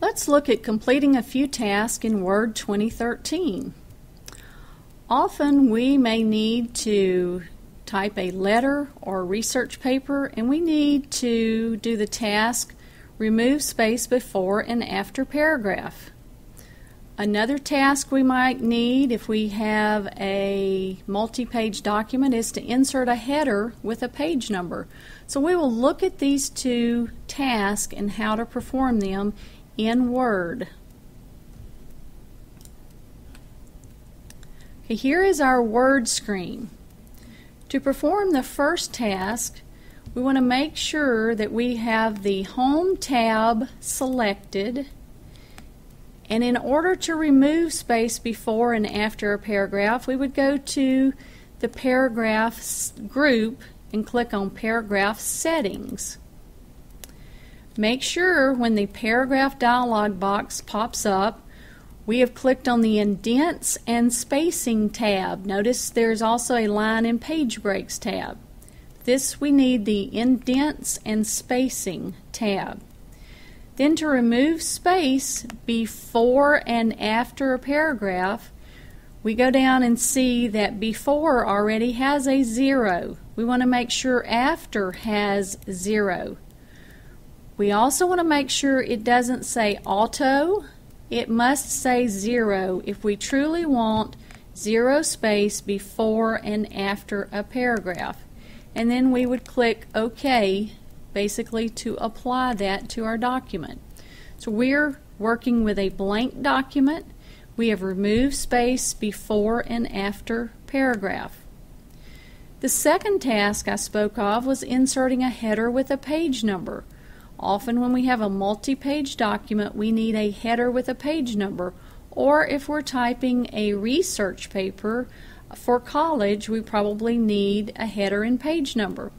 Let's look at completing a few tasks in Word 2013. Often we may need to type a letter or research paper, and we need to do the task remove space before and after paragraph. Another task we might need if we have a multi-page document is to insert a header with a page number. So we will look at these two tasks and how to perform them in Word. Okay, here is our Word screen. To perform the first task, we want to make sure that we have the Home tab selected, and in order to remove space before and after a paragraph, we would go to the Paragraphs group and click on Paragraph Settings. Make sure when the paragraph dialog box pops up, we have clicked on the Indents and Spacing tab. Notice there's also a Line and Page Breaks tab. This, we need the Indents and Spacing tab. Then to remove space before and after a paragraph, we go down and see that before already has a 0. We want to make sure after has 0. We also want to make sure it doesn't say auto. It must say 0 if we truly want 0 space before and after a paragraph. And then we would click OK, basically to apply that to our document. So we're working with a blank document. We have removed space before and after paragraph. The second task I spoke of was inserting a header with a page number. Often when we have a multi-page document, we need a header with a page number, or if we're typing a research paper for college, we probably need a header and page number.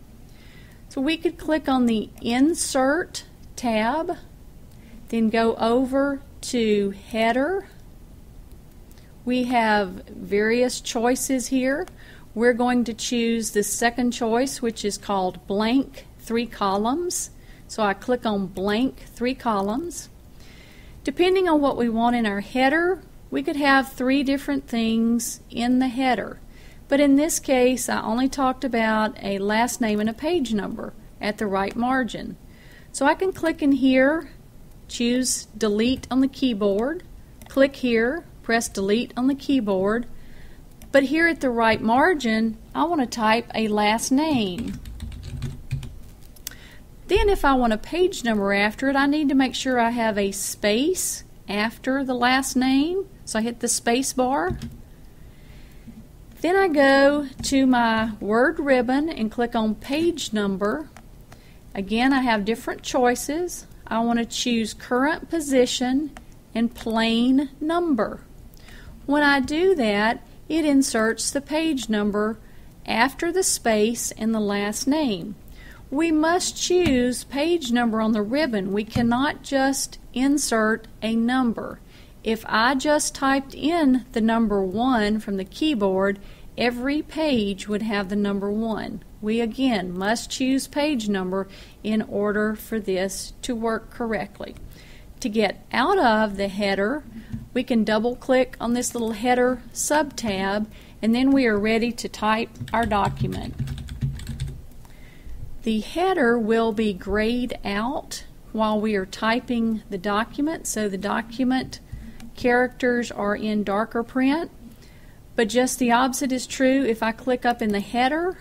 So we could click on the Insert tab, then go over to Header. We have various choices here. We're going to choose the second choice, which is called Blank 3 Columns. So I click on Blank 3 Columns. Depending on what we want in our header, we could have 3 different things in the header. But in this case, I only talked about a last name and a page number at the right margin. So I can click in here, choose Delete on the keyboard, click here, press Delete on the keyboard. But here at the right margin, I want to type a last name. Then if I want a page number after it, I need to make sure I have a space after the last name. So I hit the space bar. Then I go to my Word ribbon and click on Page Number. Again, I have different choices. I want to choose Current Position and Plain Number. When I do that, it inserts the page number after the space and the last name. We must choose page number on the ribbon. We cannot just insert a number. If I just typed in the number 1 from the keyboard, every page would have the number 1. We again must choose page number in order for this to work correctly. To get out of the header, we can double click on this little header sub tab, and then we are ready to type our document. The header will be grayed out while we are typing the document, so the document characters are in darker print. But just the opposite is true. If I click up in the header,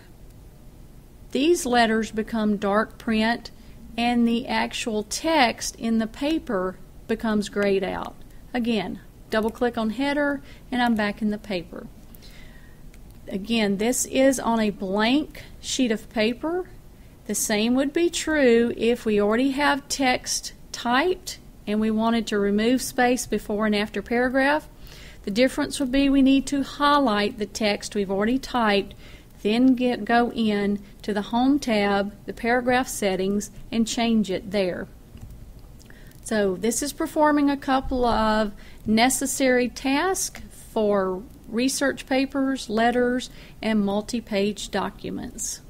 these letters become dark print and the actual text in the paper becomes grayed out. Again, double click on header and I'm back in the paper. Again, this is on a blank sheet of paper. The same would be true if we already have text typed and we wanted to remove space before and after paragraph. The difference would be we need to highlight the text we've already typed, then go in to the Home tab, the Paragraph Settings, and change it there. So this is performing a couple of necessary tasks for research papers, letters, and multi-page documents.